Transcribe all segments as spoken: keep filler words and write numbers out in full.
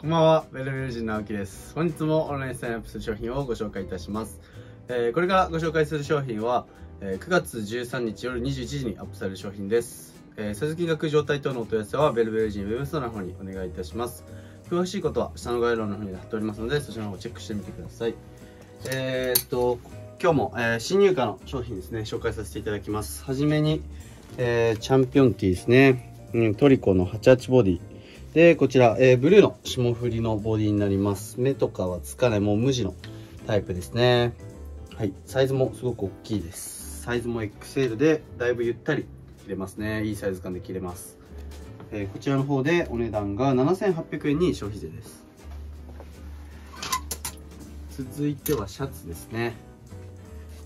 こんばんは、ウェルビル人の青木です。本日もオンラインサインアップする商品をご紹介いたします。えー、これからご紹介する商品は、えー、くがつじゅうさんにち夜にじゅういちじにアップされる商品です。えー、サイズ金額状態等のお問い合わせは、ウェルビル人ウェブストアの方にお願いいたします。詳しいことは下の概要欄の方に貼っておりますので、そちらの方をチェックしてみてください。えー、っと、今日も、えー、新入荷の商品ですね、紹介させていただきます。はじめに、えー、チャンピオンティーですね。うん、トリコのはちじゅうはちボディ。で、こちら、えー、ブルーの霜降りのボディになります。目とかはつかない、もう無地のタイプですね。はい、サイズもすごく大きいです。サイズも エックスエル で、だいぶゆったり切れますね。いいサイズ感で切れます。えー、こちらの方でお値段がななせんはっぴゃくえんに消費税です。続いてはシャツですね。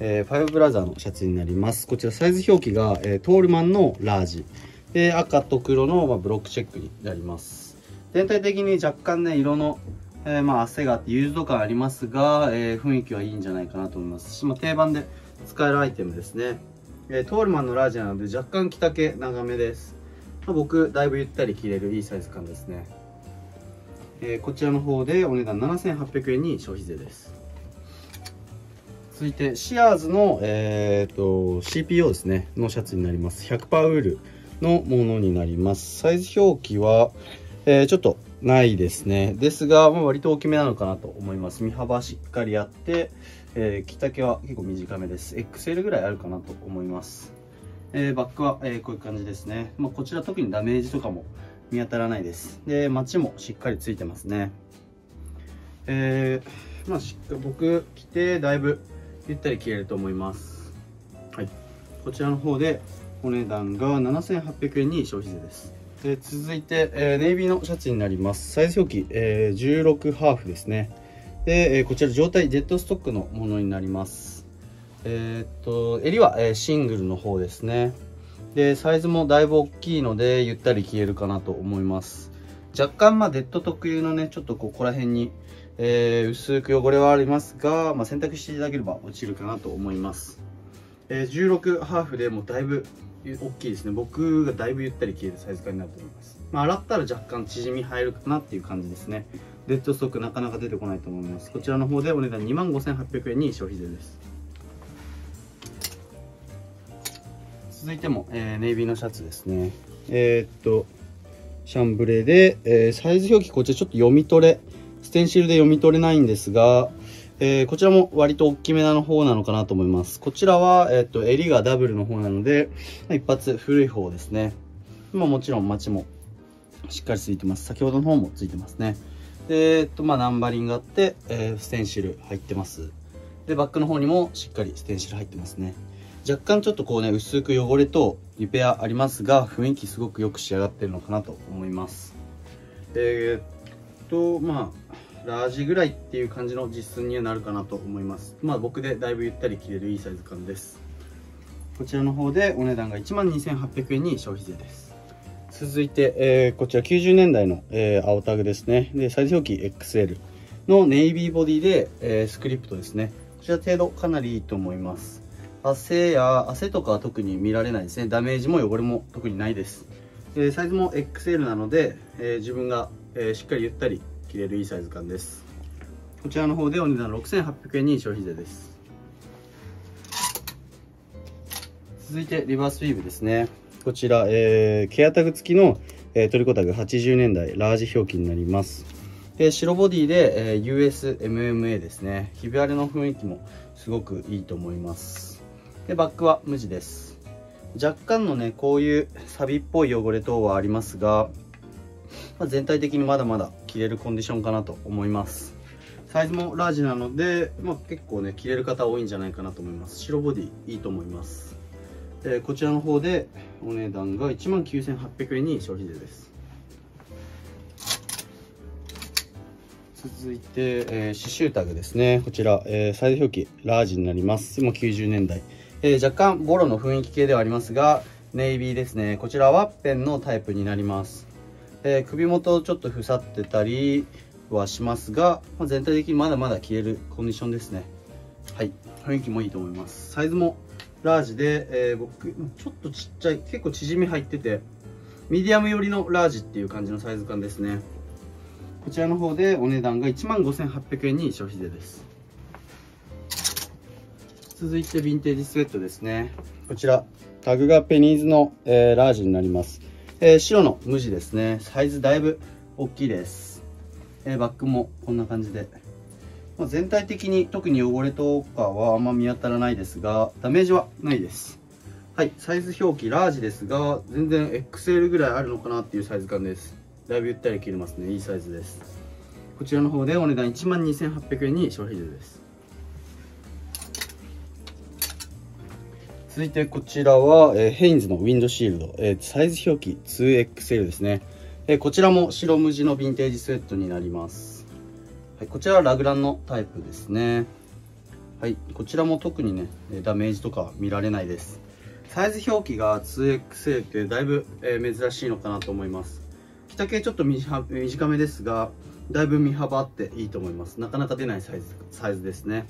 えー、ファイブブラザーのシャツになります。こちらサイズ表記が、えー、トールマンのラージ。で、赤と黒の、まあ、ブロックチェックになります。全体的に若干ね、色の、えー、まあ、汗があって、ユーズド感ありますが、えー、雰囲気はいいんじゃないかなと思いますし、まあ、定番で使えるアイテムですね。えー、トールマンのラージなので、若干着丈長めです。まあ、僕、だいぶゆったり着れるいいサイズ感ですね。えー、こちらの方でお値段ななせんはっぴゃくえんに消費税です。続いて、シアーズの、えー、と シーピーオー ですね、のシャツになります。ひゃくパーセント ウールのものになります。サイズ表記は、えー、ちょっとないですね。ですが、まあ、割と大きめなのかなと思います。身幅しっかりあって、えー、着丈は結構短めです。 エックスエル ぐらいあるかなと思います。えー、バックは、えー、こういう感じですね。まあ、こちら特にダメージとかも見当たらないです。で、マチもしっかりついてますね。えー、まあしっかり僕着てだいぶゆったり着れると思います。はい、こちらの方でお値段がななせんはっぴゃくえんに消費税です。で、続いて、えー、ネイビーのシャツになります。サイズ表記、えー、じゅうろくハーフですね。で、えー、こちら状態ジェットストックのものになります。えー、っと襟は、えー、シングルの方ですね。で、サイズもだいぶ大きいのでゆったり着れるかなと思います。若干、まあ、デッド特有のね、ちょっとここら辺に、えー、薄く汚れはありますが、まあ、洗濯していただければ落ちるかなと思います。えー、じゅうろくハーフでもうだいぶ大きいですね。僕がだいぶゆったり着れるサイズ感になると思います。まあ、洗ったら若干縮み入るかなっていう感じですね。デッドストックなかなか出てこないと思います。こちらの方でお値段にまんごせんはっぴゃくえんに消費税です。続いても、えー、ネイビーのシャツですね。えー、っと、シャンブレーで、えー、サイズ表記こちらちょっと読み取れ、ステンシルで読み取れないんですが、えー、こちらも割と大きめなの方なのかなと思います。こちらは、えー、と襟がダブルの方なので、一発古い方ですね。まあ、もちろんマチもしっかりついてます。先ほどの方もついてますね。で、えーとまあ、ナンバリングがあって、えー、ステンシル入ってます。で、バックの方にもしっかりステンシル入ってますね。若干ちょっとこうね、薄く汚れとリペアありますが、雰囲気すごくよく仕上がってるのかなと思います。えー、っと、まあ、ラージぐらいっていう感じの実寸にはなるかなと思います。まあ、僕でだいぶゆったり着れるいいサイズ感です。こちらの方でお値段がいちまんにせんはっぴゃくえんに消費税です。続いて、えー、こちらきゅうじゅうねんだいの、えー、青タグですね。で、サイズ表記 エックスエル のネイビーボディで、えー、スクリプトですね。こちら程度かなりいいと思います。汗や汗とかは特に見られないですね。ダメージも汚れも特にないです。で、サイズも エックスエル なので、えー、自分が、えー、しっかりゆったり着れるいいサイズ感です。こちらの方でお値段ろくせんはっぴゃくえんに消費税です。続いてリバースウィーブですね。こちら、えー、ケアタグ付きの、えー、トリコタグはちじゅうねんだいラージ表記になります。で、白ボディで、えー、ユーエスエムエムエー ですね。ひび割れの雰囲気もすごくいいと思います。で、バックは無地です。若干のね、こういうサビっぽい汚れ等はありますが、まあ、全体的にまだまだ着れるコンディションかなと思います。サイズもラージなので、まあ、結構ね着れる方多いんじゃないかなと思います。白ボディいいと思います。えー、こちらの方でお値段がいちまんきゅうせんはっぴゃくえんに消費税です。続いて、えー、刺繍タグですね。こちら、えー、サイズ表記ラージになります。もうきゅうじゅうねんだい、えー、若干ボロの雰囲気系ではありますが、ネイビーですね。こちらワッペンのタイプになります。えー、首元ちょっとふさってたりはしますが、まあ、全体的にまだまだ着れるコンディションですね。はい、雰囲気もいいと思います。サイズもラージで、えー、僕ちょっとちっちゃい、結構縮み入っててミディアム寄りのラージっていう感じのサイズ感ですね。こちらの方でお値段がいちまんごせんはっぴゃくえんに消費税です。続いてヴィンテージスウェットですね。こちらタグがペニーズの、えー、ラージになります、えー、白の無地ですね。サイズだいぶ大きいです、えー、バッグもこんな感じで、まあ、全体的に特に汚れとかはあんま見当たらないですが、ダメージはないです。はい、サイズ表記ラージですが、全然 エックスエル ぐらいあるのかなっていうサイズ感です。だいぶゆったり切れますね。いいサイズです。こちらの方でお値段いちまんにせんはっぴゃくえんに消費税です。続いてこちらは、えー、ヘインズのウィンドシールド、えー、サイズ表記 ツーエックスエル ですね、えー、こちらも白無地のヴィンテージスウェットになります、はい、こちらはラグランのタイプですね。はい、こちらも特にねダメージとか見られないです。サイズ表記が ツーエックスエル ってだいぶ、えー、珍しいのかなと思います。着丈ちょっと短めですが、だいぶ身幅あっていいと思います。なかなか出ないサイズ、サイズですね。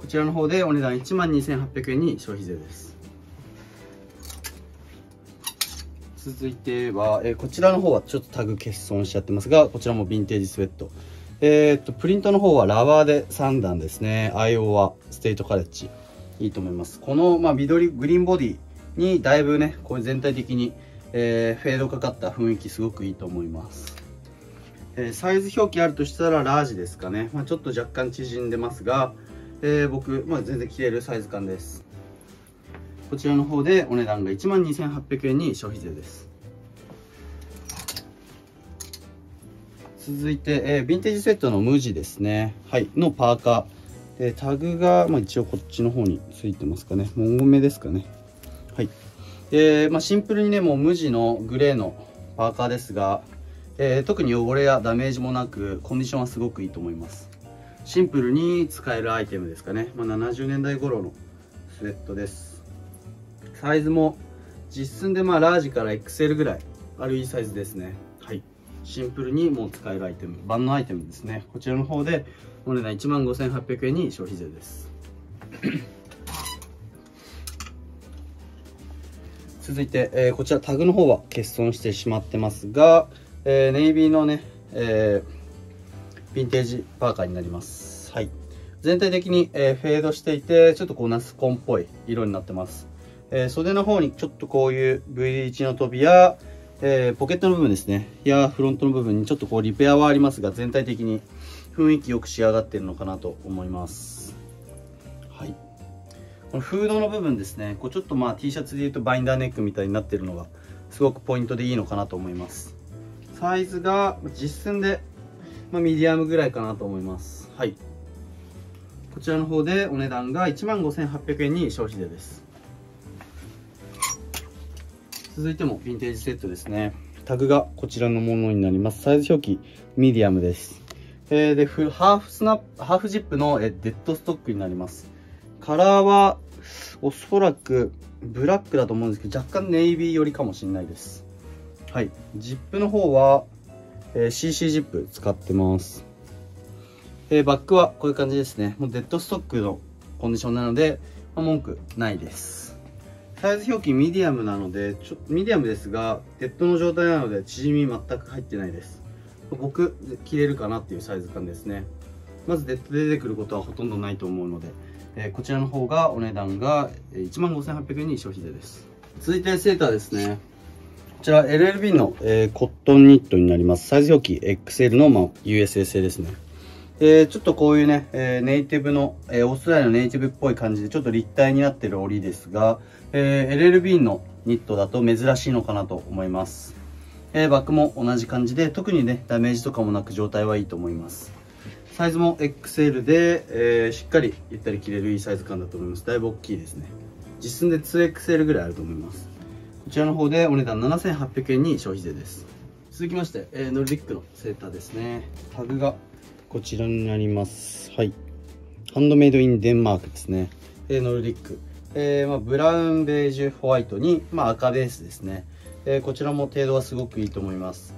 こちらの方でお値段いちまんにせんはっぴゃくえんに消費税です。続いては、えー、こちらの方はちょっとタグ欠損しちゃってますが、こちらもヴィンテージスウェット、えー、っとプリントの方はラバーでさんだんですね。アイオワステートカレッジいいと思います。この、まあ、緑グリーンボディにだいぶねこれ全体的に、えー、フェードかかった雰囲気すごくいいと思います。えー、サイズ表記あるとしたらラージですかね、まあ、ちょっと若干縮んでますが、えー、僕、まあ、全然着れるサイズ感です。こちらの方でお値段がいちまんにせんはっぴゃくえんに消費税です。続いて、えー、ヴィンテージセットの無地ですね、はい、のパーカー、えー、タグが、まあ、一応こっちの方についてますかね。モンゴメですかね。はい、えーまあ、シンプルにねもう無地のグレーのパーカーですが、えー、特に汚れやダメージもなくコンディションはすごくいいと思います。シンプルに使えるアイテムですかね、まあ、ななじゅうねんだい頃のスウェットです。サイズも実寸でまあラージから エックスエル ぐらいあるいいサイズですね。はい、シンプルにもう使えるアイテム、万能アイテムですね。こちらの方でお値段いちまんごせんはっぴゃくえんに消費税です。続いて、えー、こちらタグの方は欠損してしまってますが、えー、ネイビーのね、えーヴィンテージパーカーになります。はい、全体的に、えー、フェードしていて、ちょっとこうナスコンっぽい色になってます。えー、袖の方にちょっとこういう ブイ 字の飛びや、えー、ポケットの部分ですね、やフロントの部分にちょっとこうリペアはありますが、全体的に雰囲気よく仕上がっているのかなと思います。はい、このフードの部分ですね、こうちょっとまあ T シャツでいうとバインダーネックみたいになっているのがすごくポイントでいいのかなと思います。サイズが実寸でまあ、ミディアムぐらいかなと思います。はい。こちらの方でお値段がいちまんごせんはっぴゃくえんに消費税です。続いてもヴィンテージセットですね。タグがこちらのものになります。サイズ表記ミディアムです。えー、でフハーフスナップ、ハーフジップのデッドストックになります。カラーはおそらくブラックだと思うんですけど、若干ネイビー寄りかもしれないです。はい。ジップの方はえー、シーシー ジップ使ってます、えー、バッグはこういう感じですね。もうデッドストックのコンディションなので、まあ、文句ないです。サイズ表記ミディアムなのでちょミディアムですがデッドの状態なので縮み全く入ってないです。僕着れるかなっていうサイズ感ですね。まずデッドで出てくることはほとんどないと思うので、えー、こちらの方がお値段がいちまんごせんはっぴゃくえんに消費税です。続いてセーターですね。こちら エルエルビー の、えー、コットンニットになります。サイズ表記 エックスエル の、まあ、ユーエスエー 製ですね、えー。ちょっとこういうね、えー、ネイティブの、えー、オーストラリアのネイティブっぽい感じでちょっと立体になってる織りですが、えー、エルエルビー のニットだと珍しいのかなと思います。えー、バッグも同じ感じで特にね、ダメージとかもなく状態はいいと思います。サイズも エックスエル で、えー、しっかりゆったり着れるいいサイズ感だと思います。だいぶ大きいですね。実寸で ツーエックスエル ぐらいあると思います。こちらの方でお値段ななせんはっぴゃくえんに消費税です。続きまして、えー、ノルディックのセーターですね。タグがこちらになります。はい、ハンドメイドインデンマークですね。えー、ノルディック、えーまあ、ブラウンベージュホワイトに、まあ、赤ベースですね。えー、こちらも程度はすごくいいと思います。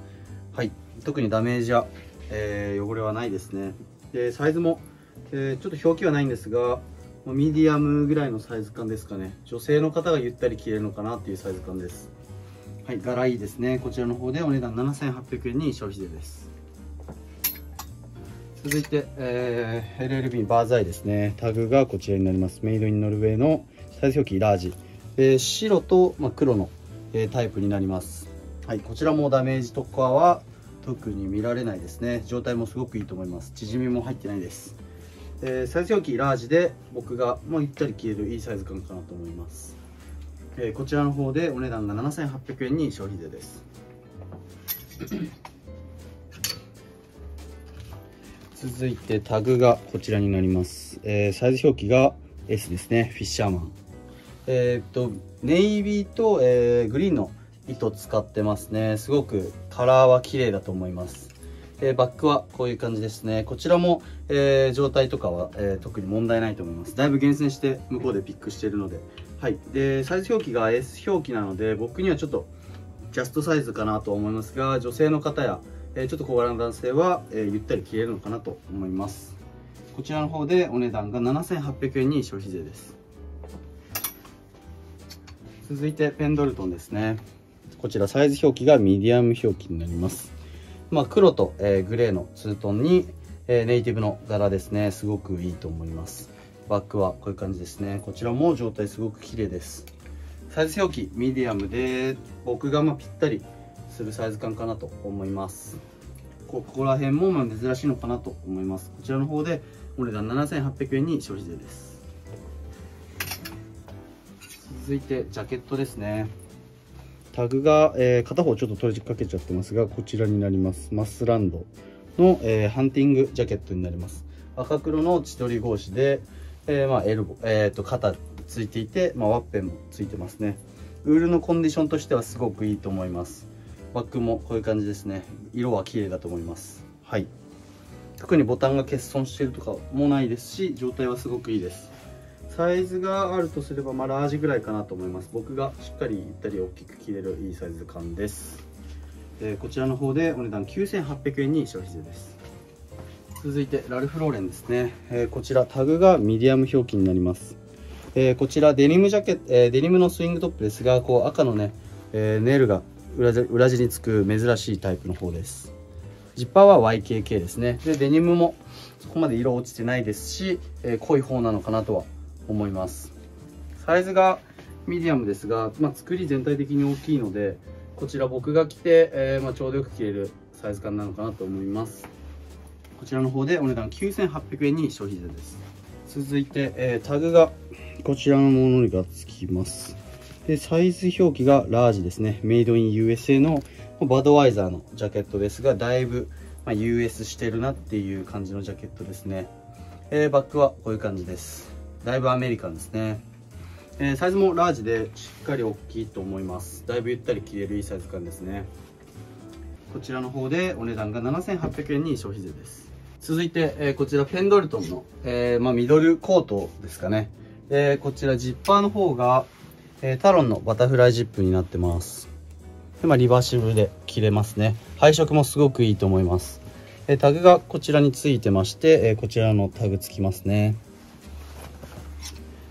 はい、特にダメージや、えー、汚れはないですね。でサイズも、えー、ちょっと表記はないんですがミディアムぐらいのサイズ感ですかね。女性の方がゆったり着れるのかなっていうサイズ感です。はい、柄いいですね。こちらの方でお値段ななせんはっぴゃくえんに消費税です。続いて、えー、エルエルビー バーザイですね。タグがこちらになります。メイドインノルウェーのサイズ表記ラージ、えー、白と、まあ、黒の、えー、タイプになります。はい、こちらもダメージとかは特に見られないですね。状態もすごくいいと思います。縮みも入ってないです。えー、サイズ表記ラージで僕がもうゆったり消えるいいサイズ感かなと思います。えー、こちらの方でお値段がななせんはっぴゃくえんに消費税です。続いてタグがこちらになります。えー、サイズ表記が エス ですね。フィッシャーマン、えー、とネイビーと、えー、グリーンの糸使ってますね。すごくカラーは綺麗だと思います。えー、バックはこういう感じですね。こちらも、えー、状態とかは、えー、特に問題ないと思います。だいぶ厳選して向こうでピックしているので、はい、でサイズ表記が エス 表記なので僕にはちょっとジャストサイズかなと思いますが、女性の方やえちょっと小柄な男性は、えー、ゆったり着れるのかなと思います。こちらの方でお値段がななせんはっぴゃくえんに消費税です。続いてペンドルトンですね。こちらサイズ表記がミディアム表記になります。まあ、黒と、えー、グレーのツートンに、えー、ネイティブの柄ですね。すごくいいと思います。バックはこういう感じですね。こちらも状態すごく綺麗です。サイズ表記ミディアムで僕がまあぴったりするサイズ感かなと思います。ここら辺もまあ珍しいのかなと思います。こちらの方でお値段ななせんはっぴゃくえんに消費税です。続いてジャケットですね。タグが、えー、片方ちょっと取りかけちゃってますがこちらになります。マスランドの、えー、ハンティングジャケットになります。赤黒の千鳥格子で、えーまあ、エルボ、えー、と肩ついていて、まあ、ワッペンもついてますね。ウールのコンディションとしてはすごくいいと思います。バックもこういう感じですね。色は綺麗だと思います。はい、特にボタンが欠損しているとかもないですし、状態はすごくいいです。サイズがあるとすればまあラージぐらいかなと思います。僕がしっかりゆったり大きく着れるいいサイズ感です。えー、こちらの方でお値段きゅうせんはっぴゃくえんに消費税です。続いてラルフローレンですね。えー、こちらタグがミディアム表記になります。えー、こちらデニムジャケット、えー、デニムのスイングトップですが、こう赤のね、えー、ネイルが裏地、裏地につく珍しいタイプの方です。ジッパーは ワイケーケー ですね。でデニムもそこまで色落ちてないですし、えー、濃い方なのかなとは思います。サイズがミディアムですが、まあ、作り全体的に大きいのでこちら僕が着て、えーまあ、ちょうどよく着れるサイズ感なのかなと思います。こちらの方でお値段きゅうせんはっぴゃくえんに消費税です。続いて、えー、タグがこちらのものがつきます。でサイズ表記がラージですね。メイドイン ユーエスエー のバドワイザーのジャケットですが、だいぶ、まあ、ユーエス してるなっていう感じのジャケットですね。えー、バックはこういう感じです。だいぶアメリカンですね。えー、サイズもラージでしっかり大きいと思います。だいぶゆったり着れるいいサイズ感ですね。こちらの方でお値段がななせんはっぴゃくえんに消費税です。続いて、えー、こちらペンドルトンの、えーまあ、ミドルコートですかね。えー、こちらジッパーの方がえー、タロンのバタフライジップになってます。で、まあ、リバーシブルで着れますね。配色もすごくいいと思います。えー、タグがこちらについてまして、えー、こちらのタグつきますね。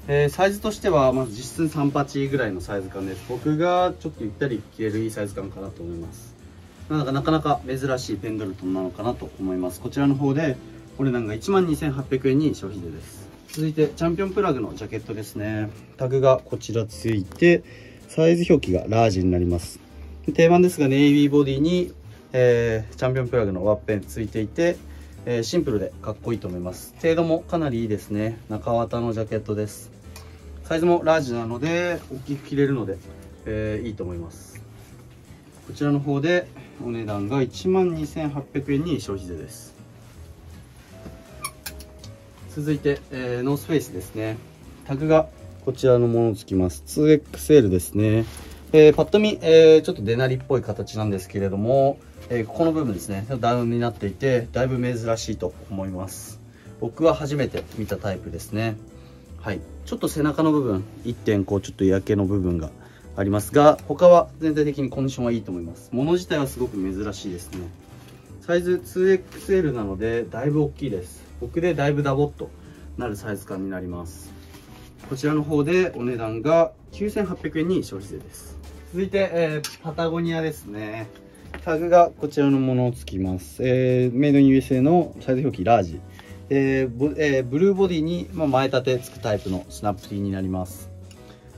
えー、サイズとしてはまず実質さんじゅうはちぐらいのサイズ感です。僕がちょっとゆったり着れるいいサイズ感かなと思います。なんかなかなか珍しいペンドルトンなのかなと思います。こちらの方でお値段がいちまんにせんはっぴゃくえんに消費税です。続いてチャンピオンプラグのジャケットですね。タグがこちらついてサイズ表記がラージになります。定番ですがネイビーボディに、えー、チャンピオンプラグのワッペンついていて、えー、シンプルでかっこいいと思います。程度もかなりいいですね。中綿のジャケットです。サイズもラージなので大きく着れるので、えー、いいと思います。こちらの方でお値段がいちまんにせんはっぴゃくえんに消費税です。続いて、えー、ノースフェイスですね。タグがこちらのものつきます。 ツーエックスエル ですね。えー、パッと見、えー、ちょっとデナリっぽい形なんですけれども、えー、ここの部分ですねダウンになっていてだいぶ珍しいと思います。僕は初めて見たタイプですね。はい、ちょっと背中の部分 いってん こうちょっと焼けの部分がありますが、他は全体的にコンディションはいいと思います。物自体はすごく珍しいですね。サイズ ツーエックスエル なのでだいぶ大きいです。僕でだいぶダボっとなるサイズ感になります。こちらの方でお値段がきゅうせんはっぴゃくえんに消費税です。続いて、えー、パタゴニアですね。タグがこちらのものをつきます。えー、メイドイン ユーエスエー のサイズ表記ラージ。えーブえー、ブルーボディに前立てつくタイプのスナップ T になります。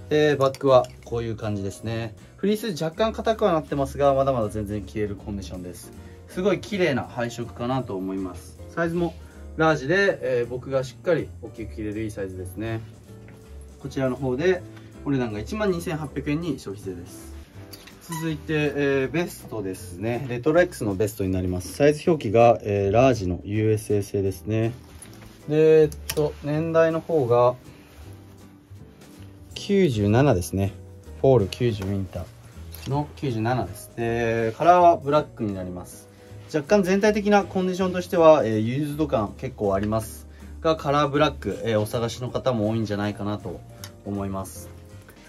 えー、バックはこういう感じですね。フリース若干硬くはなってますが、まだまだ全然着れるコンディションです。すごい綺麗な配色かなと思います。サイズもラージで、えー、僕がしっかり大きく着れるいいサイズですね。こちらの方でお値段が いちまんにせんはっぴゃく 円に消費税です。続いて、えー、ベストですね。レトロ X のベストになります。サイズ表記が、えー、ラージの ユーエスエー 製ですね。で、えっと、年代の方がきゅうじゅうななですね。フォールきゅうじゅうウィンターのきゅうじゅうななです。で、カラーはブラックになります。若干全体的なコンディションとしては、えー、ユーズド感結構ありますが、カラーブラック、えー、お探しの方も多いんじゃないかなと思います。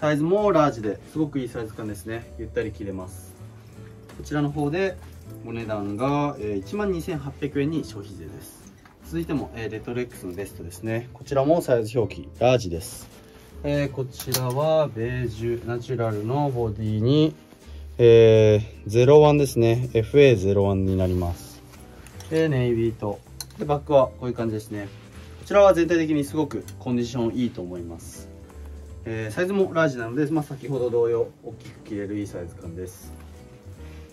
サイズもラージですごくいいサイズ感ですね。ゆったり着れます。こちらの方でお値段が いちまんにせんはっぴゃく 円に消費税です。続いてもレトロ X のベストですね。こちらもサイズ表記ラージです。えー、こちらはベージュナチュラルのボディに、えー、ゼロワンですね。エフエーゼロワン になります。で、ネイビーと。で、バックはこういう感じですね。こちらは全体的にすごくコンディションいいと思います。えー、サイズもラージなので、まあ、先ほど同様大きく着れるいいサイズ感です。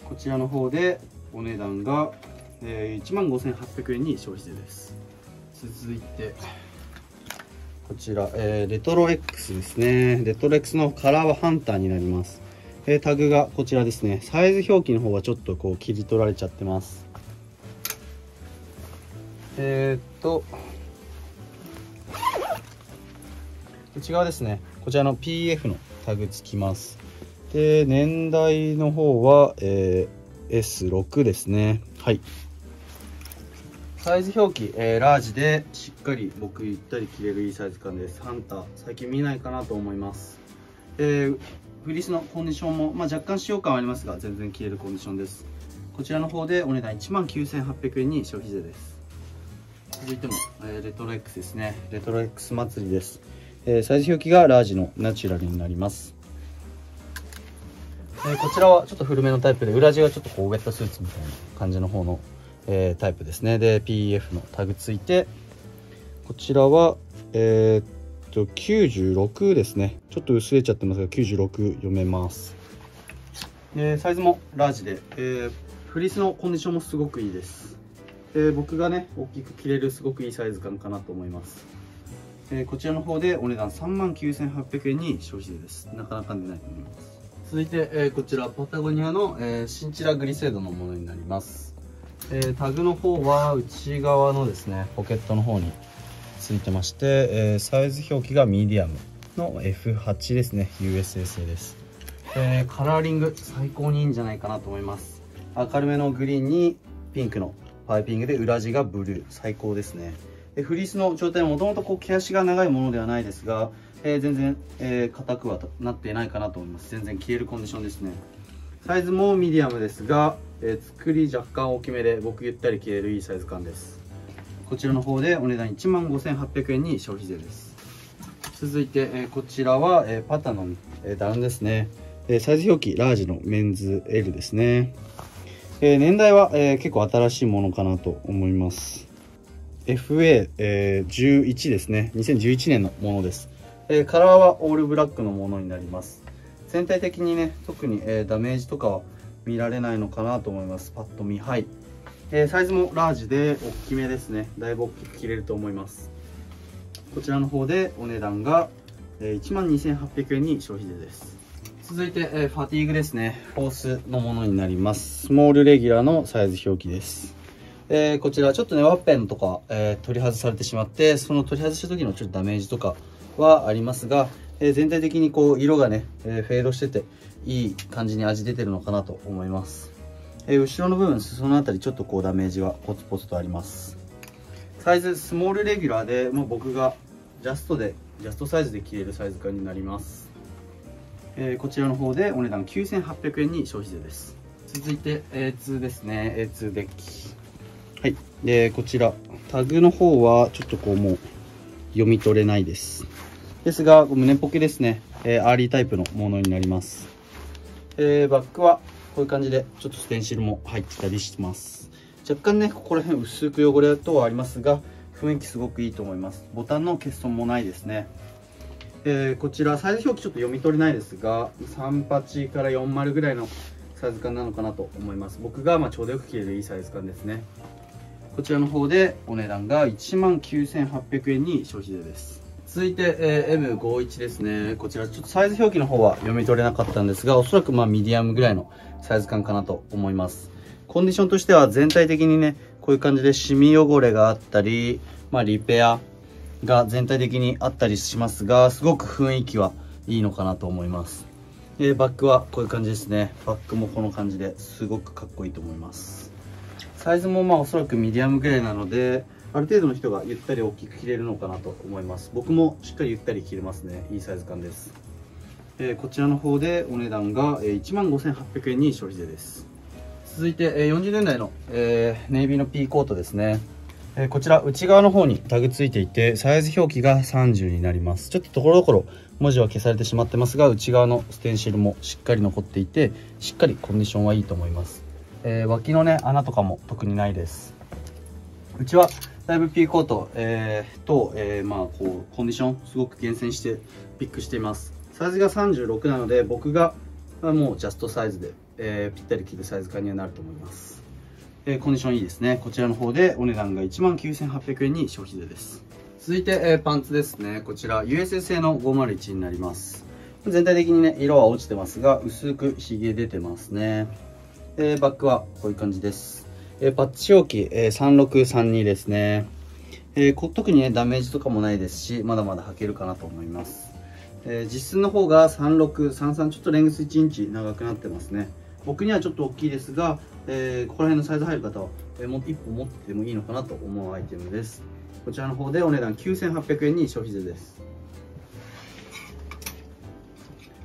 こちらの方でお値段が、えー、いちまんごせんはっぴゃく 円に消費税です。続いてこちら、えー、レトロ X ですね。レトロ X のカラーはハンターになります。えー、タグがこちらですね。サイズ表記の方はちょっとこう切り取られちゃってます。えー、っと内側ですね。こちらの ピーエフ のタグつきます。で、年代の方は、えー、エスろく ですね。はい。サイズ表記、えー、ラージでしっかり僕ゆったり着れるいいサイズ感です。ハンター、最近見ないかなと思います。えー、フリースのコンディションも、まあ、若干使用感はありますが、全然着れるコンディションです。こちらの方でお値段 いちまんきゅうせんはっぴゃく 円に消費税です。続いても、えー、レトロ X ですね。レトロ X 祭りです。えー、サイズ表記がラージのナチュラルになります。えー、こちらはちょっと古めのタイプで、裏地がちょっとこうウェットスーツみたいな感じの方の、えー、タイプですね。で ピーエフ のタグついて、こちらはえー、っときゅうじゅうろくですね。ちょっと薄れちゃってますがきゅうじゅうろく読めます。えー、サイズもラージで、えー、フリースのコンディションもすごくいいです。えー、僕がね大きく着れるすごくいいサイズ感かなと思います。えー、こちらの方でお値段 さんまんきゅうせんはっぴゃく 円に消費税です。なかなか出ないと思います。続いて、えー、こちらパタゴニアの、えー、シンチラグリセードのものになります。えー、タグの方は内側のですねポケットの方についてまして、えー、サイズ表記がミディアムの エフはち ですね。 ユーエスエー 製です。えー、カラーリング最高にいいんじゃないかなと思います。明るめのグリーンにピンクのパイピングで、裏地がブルー、最高ですね。フリースの状態はもともと毛足が長いものではないですが、えー、全然、えー、硬くはなっていないかなと思います。全然着れるコンディションですね。サイズもミディアムですが、えー、作り若干大きめで、僕ゆったり着れるいいサイズ感です。こちらの方でお値段 いちまんごせんはっぴゃく 円に消費税です。続いて、えー、こちらは、えー、パタの、えー、ダウンですね。えー、サイズ表記ラージのメンズ エル ですね。えー、年代は、えー、結構新しいものかなと思います。エフエーじゅういち ですね。にせんじゅういちねんのものです。えー、カラーはオールブラックのものになります。全体的にね特に、えー、ダメージとかは見られないのかなと思います。パッと見、はい。えー、サイズもラージで大きめですね。だいぶ大きく切れると思います。こちらの方でお値段が、えー、いちまんにせんはっぴゃく 円に消費税です。続いて、えー、ファティーグですね。フォースのものになります。スモールレギュラーのサイズ表記です。えー、こちらちょっとねワッペンとか、えー、取り外されてしまって、その取り外した時のちょっとダメージとかはありますが、えー、全体的にこう色がね、えー、フェードしてていい感じに味出てるのかなと思います。えー、後ろの部分、裾のあたりちょっとこうダメージはポツポツとあります。サイズスモールレギュラーで、まあ、僕がジャストでジャストサイズで着れるサイズ感になります。えー、こちらの方でお値段 きゅうせんはっぴゃく 円に消費税です。続いて エーツー ですね。 エーツー デッキ、はい、でこちらタグの方はちょっとこうもう読み取れないですですが、胸ポケですね。えー、アーリータイプのものになります。えー、バックはこういう感じでちょっとステンシルも入ってたりしてます。若干ねここら辺薄く汚れ等はありますが、雰囲気すごくいいと思います。ボタンの欠損もないですね。えー、こちらサイズ表記ちょっと読み取れないですが、さんじゅうはちからよんじゅうぐらいのサイズ感なのかなと思います。僕がまあちょうどよく着れるいいサイズ感ですね。こちらの方でお値段がいちまんきゅうせんはっぴゃくえんに消費税です。続いて、えー、エムごじゅういち ですね。こちらちょっとサイズ表記の方は読み取れなかったんですが、おそらくまあミディアムぐらいのサイズ感かなと思います。コンディションとしては全体的にねこういう感じでシミ汚れがあったり、まあ、リペアが全体的にあったりしますが、すごく雰囲気はいいのかなと思います。でバックはこういう感じですね。バックもこの感じですごくかっこいいと思います。サイズもまあおそらくミディアムぐらいなので、ある程度の人がゆったり大きく着れるのかなと思います。僕もしっかりゆったり着れますね。いいサイズ感です。えー、こちらの方でお値段がいちまんごせんはっぴゃくえんに消費税です。続いてよんじゅうねんだいの、えー、ネイビーの P コートですね。えー、こちら内側の方にタグついていて、サイズ表記がさんじゅうになります。ちょっとところどころ文字は消されてしまってますが、内側のステンシルもしっかり残っていて、しっかりコンディションはいいと思います。えー、脇のね穴とかも特にないです。うちはだいぶ P コート、えー、と、えー、まあこうコンディションすごく厳選してピックしています。サイズがさんじゅうろくなので、僕がもうジャストサイズで、えー、ぴったり着るサイズ感にはなると思います。えー、コンディションいいですね。こちらの方でお値段がいちまんきゅうせんはっぴゃくえんに消費税です。続いて、えー、パンツですね。こちら ユーエスエス 製のごまるいちになります。全体的にね色は落ちてますが、薄くひげ出てますね。えー、バックはこういう感じです。えー、パッチ表記、えー、さんろくさんにですね。えー、こ特にねダメージとかもないですし、まだまだ履けるかなと思います。えー、実寸の方がさんろくさんさん、ちょっとレングスいちインチ長くなってますね。僕にはちょっと大きいですが、えー、ここら辺のサイズ入る方は、えー、もいっぽん持っててもいいのかなと思うアイテムです。こちらの方でお値段きゅうせんはっぴゃくえんに消費税です。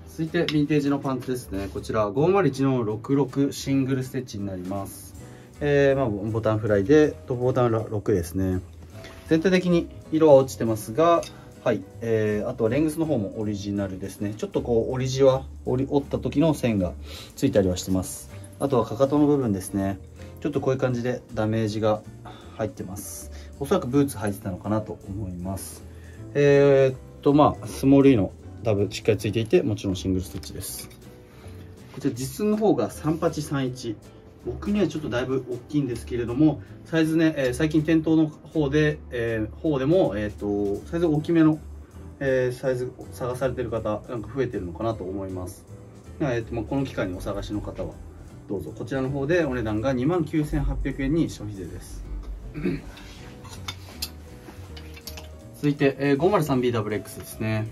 続いてヴィンテージのパンツですね。こちらごまるいちのろくろくシングルステッチになります。えー、まあボタンフライでトップボタンろくですね。全体的に色は落ちてますが、はい、えー、あとはレングスの方もオリジナルですね。ちょっとこう折り地は折り折った時の線がついたりはしてます。あとはかかとの部分ですね。ちょっとこういう感じでダメージが入ってます。おそらくブーツ履いてたのかなと思います。えー、っとまあスモール E のダブしっかりついていて、もちろんシングルステッチです。こちら実寸の方がさんはちさんいち、僕にはちょっとだいぶ大きいんですけれども、サイズね、えー、最近店頭の方で、えー、方でも、えー、とサイズ大きめの、えー、サイズ探されてる方なんか増えてるのかなと思います。えーとまあ、この機会にお探しの方はどうぞ。こちらの方でお値段がにまんきゅうせんはっぴゃくえんに消費税です。続いて、えー、ごまるさんビーダブルエックス ですね。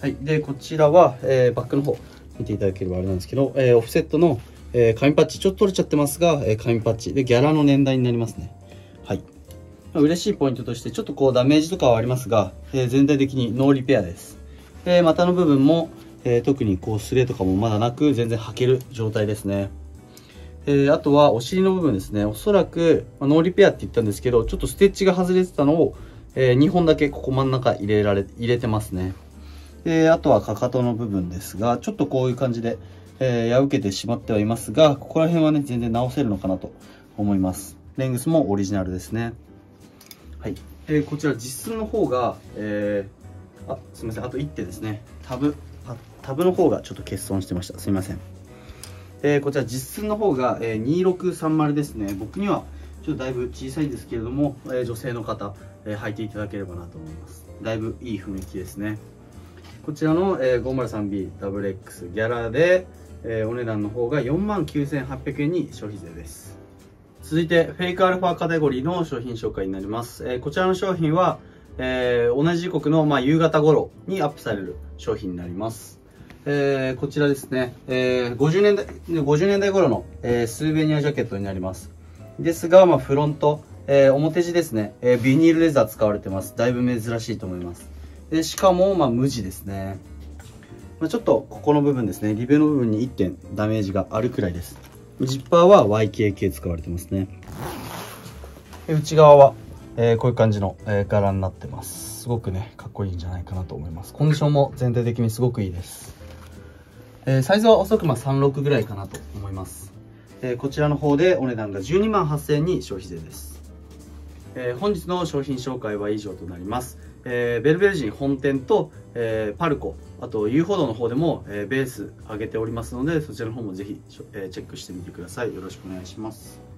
はい、でこちらは、えー、バックの方見ていただければあれなんですけど、えー、オフセットのえー、紙パッチちょっと取れちゃってますが、えー、紙パッチでギャラの年代になりますね。はい、嬉しいポイントとしてちょっとこうダメージとかはありますが、えー、全体的にノーリペアです。で股の部分も、えー、特にこうスレとかもまだなく、全然履ける状態ですね。えー、あとはお尻の部分ですね。おそらく、まあ、ノーリペアって言ったんですけど、ちょっとステッチが外れてたのを、えー、にほんだけここ真ん中入れられ入れてますね。であとはかかとの部分ですが、ちょっとこういう感じでえー、や受けてしまってはいますが、ここら辺はね全然直せるのかなと思います。レングスもオリジナルですね。はい、えー、こちら実寸の方が、えー、あすみません、あといってんですね。タブタブの方がちょっと欠損してました。すみません。えー、こちら実寸の方が、えー、にろくさんまるですね。僕にはちょっとだいぶ小さいんですけれども、えー、女性の方、えー、履いていただければなと思います。だいぶいい雰囲気ですね。こちらの、えー、ごまるさんビーダブルエックス ギャラでえー、お値段の方がよんまんきゅうせんはっぴゃくえんに消費税です。続いてフェイクアルファカテゴリーの商品紹介になります。えー、こちらの商品は、えー、同じ時刻の、まあ、夕方頃にアップされる商品になります。えー、こちらですね、えー、ごじゅうねんだい頃の、えー、スーベニアジャケットになりますですが、まあ、フロント、えー、表地ですね、えー、ビニールレザー使われてます。だいぶ珍しいと思います。でしかも、まあ、無地ですね。ちょっとここの部分ですね、リベの部分にいってんダメージがあるくらいです。ジッパーは ワイケーケー 使われてますね。内側はこういう感じの柄になってます。すごくねかっこいいんじゃないかなと思います。コンディションも全体的にすごくいいです。えー、サイズは遅くまあさんじゅうろくぐらいかなと思います、えー、こちらの方でお値段がじゅうにまんはっせんえんに消費税です、えー、本日の商品紹介は以上となります、えー、ベルベル人本店と、えー、パルコあと遊歩道の方でも、えー、ベース上げておりますのでそちらの方もぜひ、えー、チェックしてみてください。よろしくお願いします。